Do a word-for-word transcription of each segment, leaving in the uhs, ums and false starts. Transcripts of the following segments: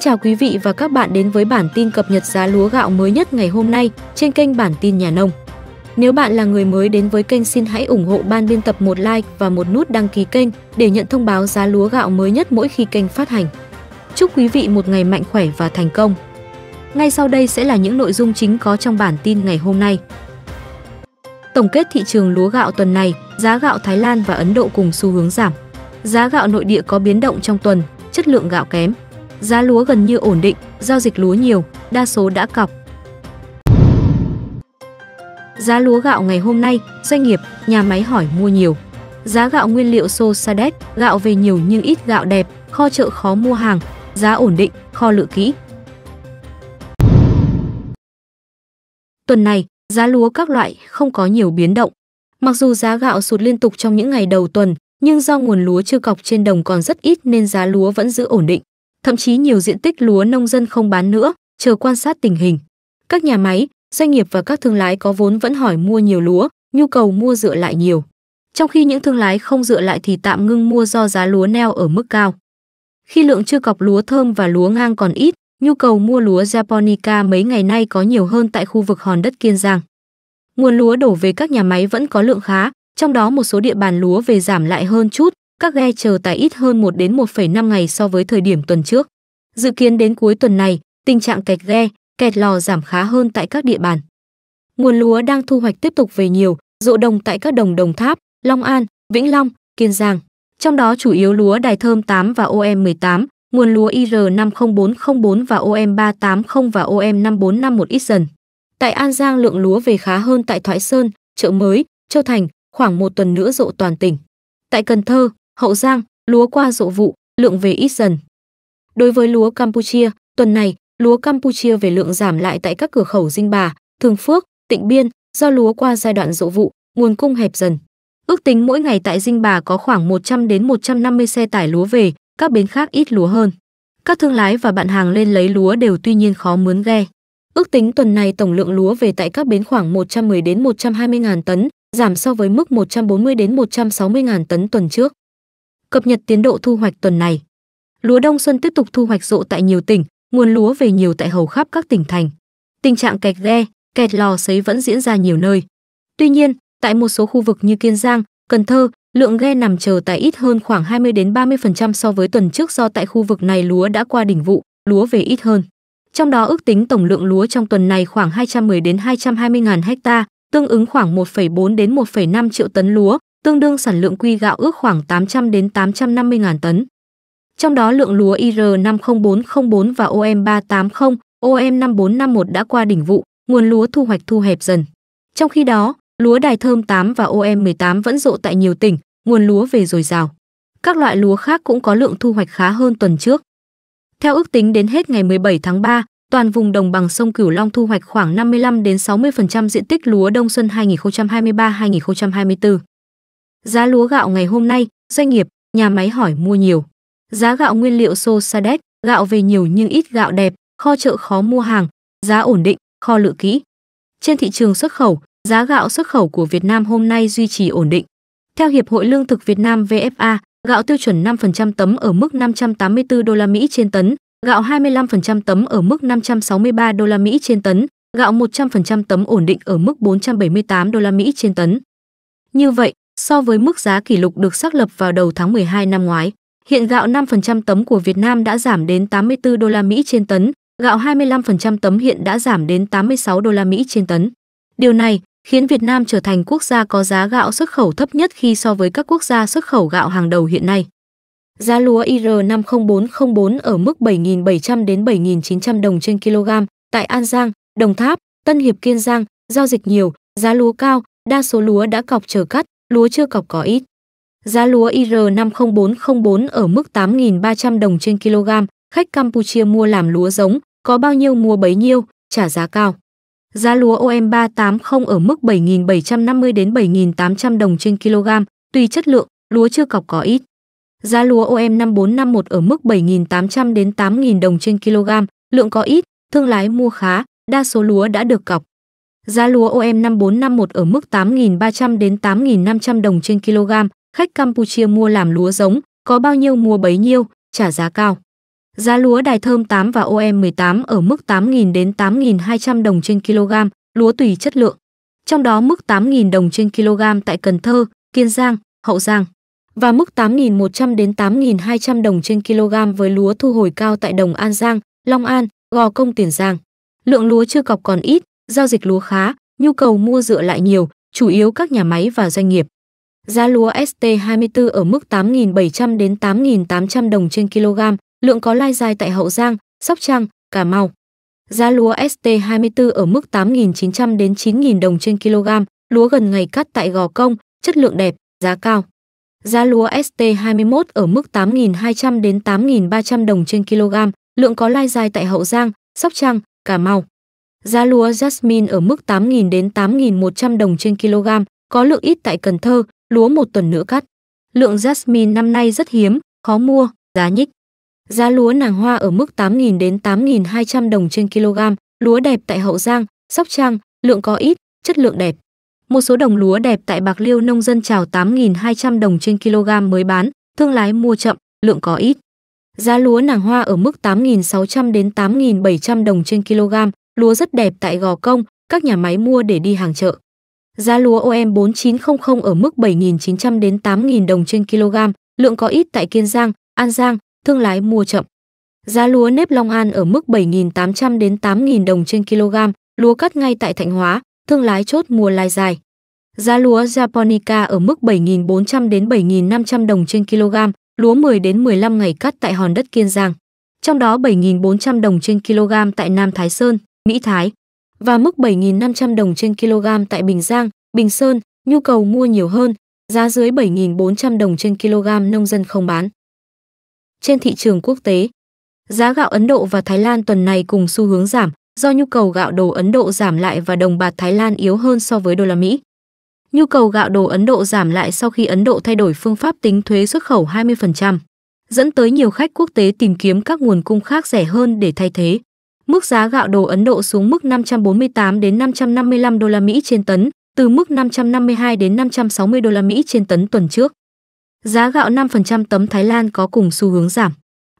chào quý vị và các bạn đến với bản tin cập nhật giá lúa gạo mới nhất ngày hôm nay trên kênh Bản tin Nhà Nông. Nếu bạn là người mới đến với kênh, xin hãy ủng hộ ban biên tập một like và một nút đăng ký kênh để nhận thông báo giá lúa gạo mới nhất mỗi khi kênh phát hành. Chúc quý vị một ngày mạnh khỏe và thành công. Ngay sau đây sẽ là những nội dung chính có trong bản tin ngày hôm nay. Tổng kết thị trường lúa gạo tuần này, giá gạo Thái Lan và Ấn Độ cùng xu hướng giảm. Giá gạo nội địa có biến động trong tuần, chất lượng gạo kém. Giá lúa gần như ổn định, giao dịch lúa nhiều, đa số đã cọc. Giá lúa gạo ngày hôm nay, doanh nghiệp, nhà máy hỏi mua nhiều. Giá gạo nguyên liệu xô Sadec, gạo về nhiều nhưng ít gạo đẹp, kho chợ khó mua hàng, giá ổn định, kho lựa kỹ. Tuần này, giá lúa các loại không có nhiều biến động. Mặc dù giá gạo sụt liên tục trong những ngày đầu tuần, nhưng do nguồn lúa chưa cọc trên đồng còn rất ít nên giá lúa vẫn giữ ổn định. Thậm chí nhiều diện tích lúa nông dân không bán nữa, chờ quan sát tình hình. Các nhà máy, doanh nghiệp và các thương lái có vốn vẫn hỏi mua nhiều lúa, nhu cầu mua dựa lại nhiều. Trong khi những thương lái không dựa lại thì tạm ngưng mua do giá lúa neo ở mức cao. Khi lượng chưa cọc lúa thơm và lúa ngang còn ít, nhu cầu mua lúa Japonica mấy ngày nay có nhiều hơn tại khu vực hòn đất Kiên Giang. Nguồn lúa đổ về các nhà máy vẫn có lượng khá, trong đó một số địa bàn lúa về giảm lại hơn chút, các ghe chờ tải ít hơn một đến một phẩy năm ngày so với thời điểm tuần trước. Dự kiến đến cuối tuần này, tình trạng kẹt ghe, kẹt lò giảm khá hơn tại các địa bàn. Nguồn lúa đang thu hoạch tiếp tục về nhiều, rộ đồng tại các đồng Đồng Tháp, Long An, Vĩnh Long, Kiên Giang. Trong đó chủ yếu lúa Đài Thơm tám và O M mười tám, nguồn lúa I R năm không bốn không bốn và O M ba tám không và O M năm bốn năm một ít dần. Tại An Giang lượng lúa về khá hơn tại Thoại Sơn, Chợ Mới, Châu Thành, khoảng một tuần nữa rộ toàn tỉnh. Tại Cần Thơ, Hậu Giang, lúa qua rộ vụ, lượng về ít dần. Đối với lúa Campuchia, tuần này, lúa Campuchia về lượng giảm lại tại các cửa khẩu Dinh Bà, Thường Phước, Tịnh Biên do lúa qua giai đoạn rộ vụ, nguồn cung hẹp dần. Ước tính mỗi ngày tại Dinh Bà có khoảng một trăm đến một trăm năm mươi xe tải lúa về, các bến khác ít lúa hơn. Các thương lái và bạn hàng lên lấy lúa đều, tuy nhiên khó mướn ghe. Ước tính tuần này tổng lượng lúa về tại các bến khoảng một trăm mười đến một trăm hai mươi nghìn tấn, giảm so với mức một trăm bốn mươi đến một trăm sáu mươi nghìn tấn tuần trước. Cập nhật tiến độ thu hoạch tuần này. Lúa đông xuân tiếp tục thu hoạch rộ tại nhiều tỉnh, nguồn lúa về nhiều tại hầu khắp các tỉnh thành. Tình trạng kẹt ghe, kẹt lò sấy vẫn diễn ra nhiều nơi. Tuy nhiên, tại một số khu vực như Kiên Giang, Cần Thơ, lượng ghe nằm chờ tải ít hơn khoảng hai mươi đến ba mươi phần trăm so với tuần trước do tại khu vực này lúa đã qua đỉnh vụ, lúa về ít hơn. Trong đó ước tính tổng lượng lúa trong tuần này khoảng hai trăm mười đến hai trăm hai mươi nghìn ha, tương ứng khoảng một phẩy bốn đến một phẩy năm triệu tấn lúa, tương đương sản lượng quy gạo ước khoảng tám trăm đến tám trăm năm mươi nghìn tấn. Trong đó lượng lúa I R năm không bốn không bốn và O M ba tám không, O M năm bốn năm một đã qua đỉnh vụ, nguồn lúa thu hoạch thu hẹp dần. Trong khi đó, lúa Đài Thơm tám và O M mười tám vẫn rộ tại nhiều tỉnh, nguồn lúa về dồi dào. Các loại lúa khác cũng có lượng thu hoạch khá hơn tuần trước. Theo ước tính đến hết ngày mười bảy tháng ba, toàn vùng đồng bằng sông Cửu Long thu hoạch khoảng năm mươi lăm đến sáu mươi phần trăm diện tích lúa đông xuân hai nghìn không trăm hai mươi ba đến hai nghìn không trăm hai mươi tư. Giá lúa gạo ngày hôm nay, doanh nghiệp, nhà máy hỏi mua nhiều. Giá gạo nguyên liệu xô Sadec, gạo về nhiều nhưng ít gạo đẹp, kho chợ khó mua hàng, giá ổn định, kho lựa kỹ. Trên thị trường xuất khẩu, giá gạo xuất khẩu của Việt Nam hôm nay duy trì ổn định. Theo Hiệp hội Lương thực Việt Nam V F A, gạo tiêu chuẩn năm phần trăm tấm ở mức năm trăm tám mươi tư đô la Mỹ trên tấn, gạo hai mươi lăm phần trăm tấm ở mức năm trăm sáu mươi ba đô la Mỹ trên tấn, gạo một trăm phần trăm tấm ổn định ở mức bốn trăm bảy mươi tám đô la Mỹ trên tấn. Như vậy, so với mức giá kỷ lục được xác lập vào đầu tháng mười hai năm ngoái, hiện gạo năm phần trăm tấm của Việt Nam đã giảm đến tám mươi tư đô la Mỹ trên tấn, gạo hai mươi lăm phần trăm tấm hiện đã giảm đến tám mươi sáu đô la Mỹ trên tấn. Điều này khiến Việt Nam trở thành quốc gia có giá gạo xuất khẩu thấp nhất khi so với các quốc gia xuất khẩu gạo hàng đầu hiện nay. Giá lúa I R năm không bốn không bốn ở mức bảy nghìn bảy trăm đến bảy nghìn chín trăm đồng trên kg tại An Giang, Đồng Tháp, Tân Hiệp Kiên Giang, giao dịch nhiều, giá lúa cao, đa số lúa đã cọc chờ cắt, lúa chưa cọc có ít. Giá lúa I R năm không bốn không bốn ở mức tám nghìn ba trăm đồng trên kg, khách Campuchia mua làm lúa giống, có bao nhiêu mua bấy nhiêu, trả giá cao. Giá lúa O M ba tám không ở mức bảy nghìn bảy trăm năm mươi đến bảy nghìn tám trăm đồng trên kg, tùy chất lượng, lúa chưa cọc có ít. Giá lúa O M năm bốn năm một ở mức bảy nghìn tám trăm đến tám nghìn đồng trên kg, lượng có ít, thương lái mua khá, đa số lúa đã được cọc. Giá lúa O M năm bốn năm một ở mức tám nghìn ba trăm đến tám nghìn năm trăm đồng trên kg, khách Campuchia mua làm lúa giống, có bao nhiêu mua bấy nhiêu, trả giá cao. Giá lúa Đài Thơm tám và O M mười tám ở mức tám nghìn đến tám nghìn hai trăm đồng trên kg, lúa tùy chất lượng. Trong đó mức tám nghìn đồng trên kg tại Cần Thơ, Kiên Giang, Hậu Giang và mức tám nghìn một trăm đến tám nghìn hai trăm đồng trên kg với lúa thu hồi cao tại đồng An Giang, Long An, Gò Công, Tiền Giang. Lượng lúa chưa cọc còn ít, giao dịch lúa khá, nhu cầu mua dựa lại nhiều, chủ yếu các nhà máy và doanh nghiệp. Giá lúa S T hai mươi tư ở mức tám nghìn bảy trăm đến tám nghìn tám trăm đồng trên kg, lượng có lai dai tại Hậu Giang, Sóc Trăng, Cà Mau. Giá lúa S T hai mươi tư ở mức tám nghìn chín trăm đến chín nghìn đồng trên kg, lúa gần ngày cắt tại Gò Công, chất lượng đẹp, giá cao. Giá lúa S T hai mươi mốt ở mức tám nghìn hai trăm đến tám nghìn ba trăm đồng trên kg, lượng có lai dai tại Hậu Giang, Sóc Trăng, Cà Mau. Giá lúa Jasmine ở mức tám nghìn đến tám nghìn một trăm đồng trên kg, có lượng ít tại Cần Thơ, lúa một tuần nữa cắt. Lượng Jasmine năm nay rất hiếm, khó mua, giá nhích. Giá lúa nàng hoa ở mức tám nghìn đến tám nghìn hai trăm đồng trên kg, lúa đẹp tại Hậu Giang, Sóc Trăng, lượng có ít, chất lượng đẹp. Một số đồng lúa đẹp tại Bạc Liêu nông dân chào tám nghìn hai trăm đồng trên kg mới bán, thương lái mua chậm, lượng có ít. Giá lúa nàng hoa ở mức tám nghìn sáu trăm đến tám nghìn bảy trăm đồng trên kg, lúa rất đẹp tại Gò Công, các nhà máy mua để đi hàng chợ. Giá lúa O M bốn chín không không ở mức bảy nghìn chín trăm đến tám nghìn đồng trên kg, lượng có ít tại Kiên Giang, An Giang, thương lái mua chậm. Giá lúa nếp Long An ở mức bảy nghìn tám trăm đến tám nghìn đồng trên kg, lúa cắt ngay tại Thạnh Hóa, thương lái chốt mua lai dài. Giá lúa Japonica ở mức bảy nghìn bốn trăm đến bảy nghìn năm trăm đồng trên kg, lúa mười đến mười lăm ngày cắt tại Hòn Đất, Kiên Giang. Trong đó bảy nghìn bốn trăm đồng trên kg tại Nam Thái Sơn, Mỹ Thái và mức bảy nghìn năm trăm đồng trên kg tại Bình Giang, Bình Sơn, nhu cầu mua nhiều hơn, giá dưới bảy nghìn bốn trăm đồng trên kg nông dân không bán. Trên thị trường quốc tế, giá gạo Ấn Độ và Thái Lan tuần này cùng xu hướng giảm do nhu cầu gạo đồ Ấn Độ giảm lại và đồng bạc Thái Lan yếu hơn so với đô la Mỹ. Nhu cầu gạo đồ Ấn Độ giảm lại sau khi Ấn Độ thay đổi phương pháp tính thuế xuất khẩu hai mươi phần trăm, dẫn tới nhiều khách quốc tế tìm kiếm các nguồn cung khác rẻ hơn để thay thế. Mức giá gạo đồ Ấn Độ xuống mức năm trăm bốn mươi tám đến năm trăm năm mươi lăm đô la Mỹ trên tấn, từ mức năm trăm năm mươi hai đến năm trăm sáu mươi đô la Mỹ trên tấn tuần trước. Giá gạo năm phần trăm tấm Thái Lan có cùng xu hướng giảm.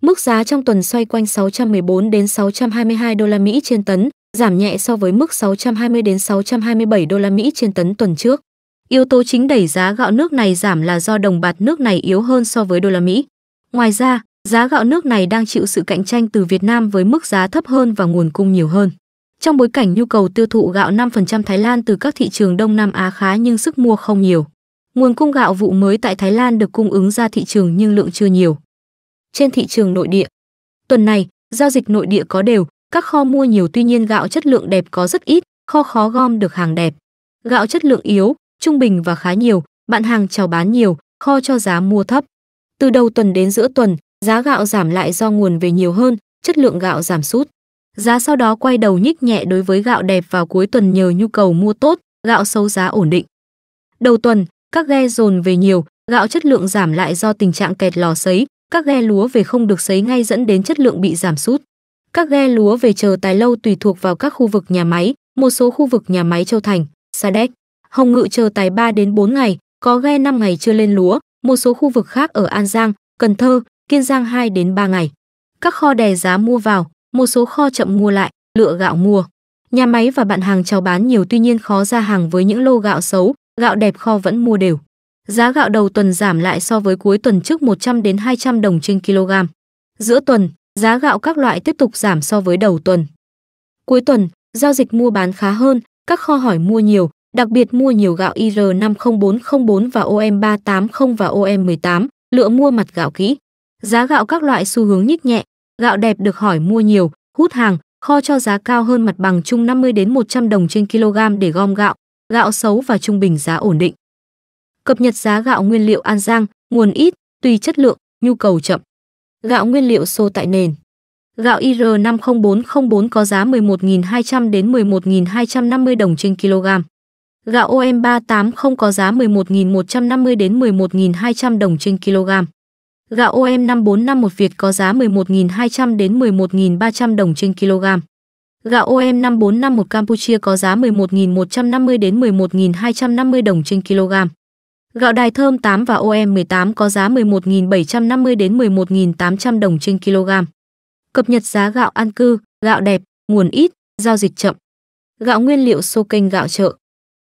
Mức giá trong tuần xoay quanh sáu trăm mười bốn đến sáu trăm hai mươi hai đô la Mỹ trên tấn, giảm nhẹ so với mức sáu trăm hai mươi đến sáu trăm hai mươi bảy đô la Mỹ trên tấn tuần trước. Yếu tố chính đẩy giá gạo nước này giảm là do đồng bạc nước này yếu hơn so với đô la Mỹ. Ngoài ra, giá gạo nước này đang chịu sự cạnh tranh từ Việt Nam với mức giá thấp hơn và nguồn cung nhiều hơn. Trong bối cảnh nhu cầu tiêu thụ gạo năm phần trăm Thái Lan từ các thị trường Đông Nam Á khá nhưng sức mua không nhiều. Nguồn cung gạo vụ mới tại Thái Lan được cung ứng ra thị trường nhưng lượng chưa nhiều. Trên thị trường nội địa, tuần này, giao dịch nội địa có đều, các kho mua nhiều tuy nhiên gạo chất lượng đẹp có rất ít, kho khó gom được hàng đẹp. Gạo chất lượng yếu, trung bình và khá nhiều, bạn hàng chào bán nhiều, kho cho giá mua thấp. Từ đầu tuần đến giữa tuần, giá gạo giảm lại do nguồn về nhiều hơn, chất lượng gạo giảm sút. Giá sau đó quay đầu nhích nhẹ đối với gạo đẹp vào cuối tuần nhờ nhu cầu mua tốt, gạo xấu giá ổn định. Đầu tuần, các ghe dồn về nhiều, gạo chất lượng giảm lại do tình trạng kẹt lò sấy, các ghe lúa về không được sấy ngay dẫn đến chất lượng bị giảm sút. Các ghe lúa về chờ tài lâu tùy thuộc vào các khu vực nhà máy, một số khu vực nhà máy Châu Thành, Sa Đéc, Hồng Ngự chờ tài ba đến bốn ngày, có ghe năm ngày chưa lên lúa, một số khu vực khác ở An Giang, Cần Thơ, Kiên Giang hai đến ba ngày. Các kho đè giá mua vào, một số kho chậm mua lại, lựa gạo mua. Nhà máy và bạn hàng chào bán nhiều tuy nhiên khó ra hàng với những lô gạo xấu, gạo đẹp kho vẫn mua đều. Giá gạo đầu tuần giảm lại so với cuối tuần trước một trăm đến hai trăm đồng trên kg. Giữa tuần, giá gạo các loại tiếp tục giảm so với đầu tuần. Cuối tuần, giao dịch mua bán khá hơn, các kho hỏi mua nhiều, đặc biệt mua nhiều gạo I R năm không bốn không bốn và O M ba tám không và O M mười tám, lựa mua mặt gạo kỹ. Giá gạo các loại xu hướng nhích nhẹ, gạo đẹp được hỏi mua nhiều, hút hàng, kho cho giá cao hơn mặt bằng chung năm mươi đến một trăm đồng trên kg để gom gạo, gạo xấu và trung bình giá ổn định. Cập nhật giá gạo nguyên liệu An Giang, nguồn ít, tùy chất lượng, nhu cầu chậm. Gạo nguyên liệu xô tại nền. Gạo I R năm không bốn không bốn có giá mười một nghìn hai trăm đến mười một nghìn hai trăm năm mươi đồng trên kg. Gạo O M ba tám không có giá mười một nghìn một trăm năm mươi đến mười một nghìn hai trăm đồng trên kg. Gạo O M năm bốn năm một Việt có giá mười một nghìn hai trăm đến mười một nghìn ba trăm đồng trên kg. Gạo O M năm bốn năm một Campuchia có giá mười một nghìn một trăm năm mươi đến mười một nghìn hai trăm năm mươi đồng trên kg. Gạo Đài Thơm tám và O M mười tám có giá mười một nghìn bảy trăm năm mươi đến mười một nghìn tám trăm đồng trên kg. Cập nhật giá gạo an cư, gạo đẹp, nguồn ít, giao dịch chậm. Gạo nguyên liệu xô kênh gạo chợ.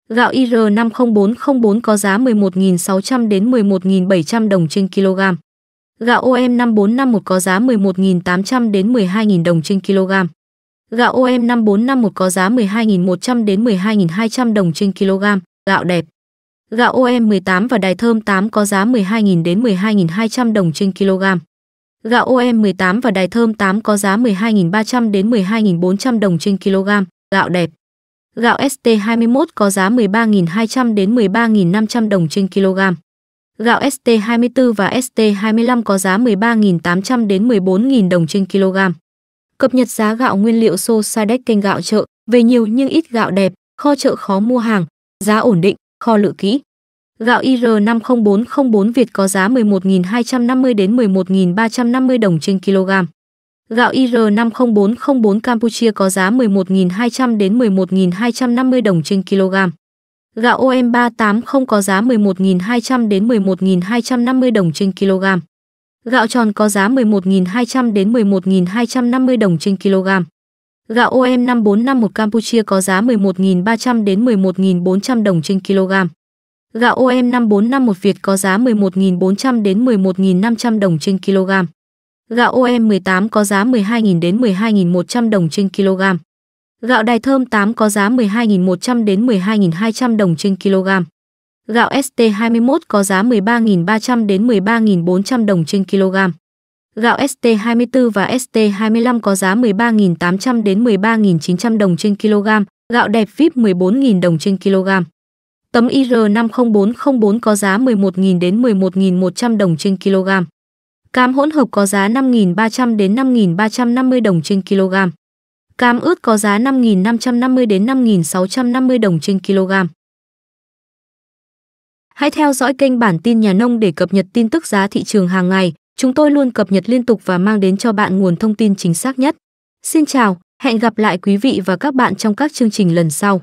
Gạo I R năm không bốn không bốn có giá mười một nghìn sáu trăm đến mười một nghìn bảy trăm đồng trên kg. Gạo O M năm bốn năm một có giá mười một nghìn tám trăm đến mười hai nghìn đồng trên kg. Gạo O M năm bốn năm một có giá mười hai nghìn một trăm đến mười hai nghìn hai trăm đồng trên kg. Gạo đẹp. Gạo O M mười tám và Đài Thơm tám có giá mười hai nghìn đến mười hai nghìn hai trăm đồng trên kg. Gạo O M mười tám và Đài Thơm tám có giá mười hai nghìn ba trăm đến mười hai nghìn bốn trăm đồng trên kg. Gạo đẹp. Gạo S T hai mươi mốt có giá mười ba nghìn hai trăm đến mười ba nghìn năm trăm đồng trên kg. Gạo S T hai mươi tư và S T hai mươi lăm có giá mười ba nghìn tám trăm đến mười bốn nghìn đồng trên kg. Cập nhật giá gạo nguyên liệu xô Sidex kênh gạo chợ, về nhiều nhưng ít gạo đẹp, kho chợ khó mua hàng, giá ổn định, kho lựa kỹ. Gạo I R năm không bốn không bốn Việt có giá mười một nghìn hai trăm năm mươi đến mười một nghìn ba trăm năm mươi đồng trên kg. Gạo I R năm không bốn không bốn Campuchia có giá mười một nghìn hai trăm đến mười một nghìn hai trăm năm mươi đồng trên kg. Gạo O M ba tám không có giá mười một nghìn hai trăm đến mười một nghìn hai trăm năm mươi đồng trên kg. Gạo tròn có giá mười một nghìn hai trăm đến mười một nghìn hai trăm năm mươi đồng trên kg. Gạo O M năm bốn năm một Campuchia có giá mười một nghìn ba trăm đến mười một nghìn bốn trăm đồng trên kg. Gạo O M năm bốn năm một Việt có giá mười một nghìn bốn trăm đến mười một nghìn năm trăm đồng trên kg. Gạo O M mười tám có giá mười hai nghìn đến mười hai nghìn một trăm đồng trên kg. Gạo Đài Thơm tám có giá mười hai nghìn một trăm đến mười hai nghìn hai trăm đồng trên kg. Gạo S T hai mươi mốt có giá mười ba nghìn ba trăm đến mười ba nghìn bốn trăm đồng trên kg. Gạo S T hai mươi tư và S T hai mươi lăm có giá mười ba nghìn tám trăm đến mười ba nghìn chín trăm đồng trên kg. Gạo đẹp vê i pê mười bốn nghìn đồng trên kg. Tấm I R năm không bốn không bốn có giá mười một nghìn đến mười một nghìn một trăm đồng trên kg. Cám hỗn hợp có giá năm nghìn ba trăm đến năm nghìn ba trăm năm mươi đồng trên kg. Cám ướt có giá năm nghìn năm trăm năm mươi đến năm nghìn sáu trăm năm mươi đồng trên kg. Hãy theo dõi kênh Bản tin Nhà Nông để cập nhật tin tức giá thị trường hàng ngày. Chúng tôi luôn cập nhật liên tục và mang đến cho bạn nguồn thông tin chính xác nhất. Xin chào, hẹn gặp lại quý vị và các bạn trong các chương trình lần sau.